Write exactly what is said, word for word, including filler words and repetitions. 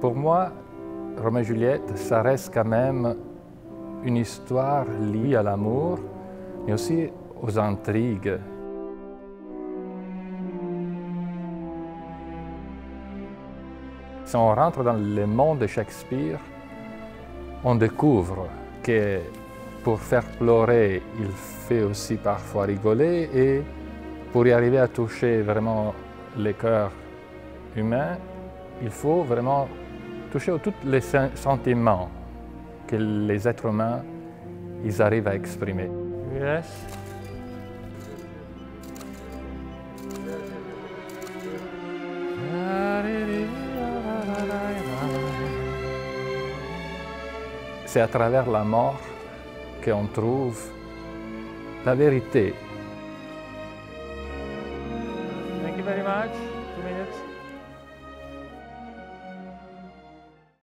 Pour moi, Roméo et Juliette, ça reste quand même une histoire liée à l'amour, mais aussi aux intrigues. Si on rentre dans le monde de Shakespeare, on découvre que pour faire pleurer, il fait aussi parfois rigoler, et pour y arriver à toucher vraiment le cœur humain, il faut vraiment toucher à tous les sentiments que les êtres humains ils arrivent à exprimer. Yes. C'est à travers la mort qu'on trouve la vérité. Thank you very much. Two minutes.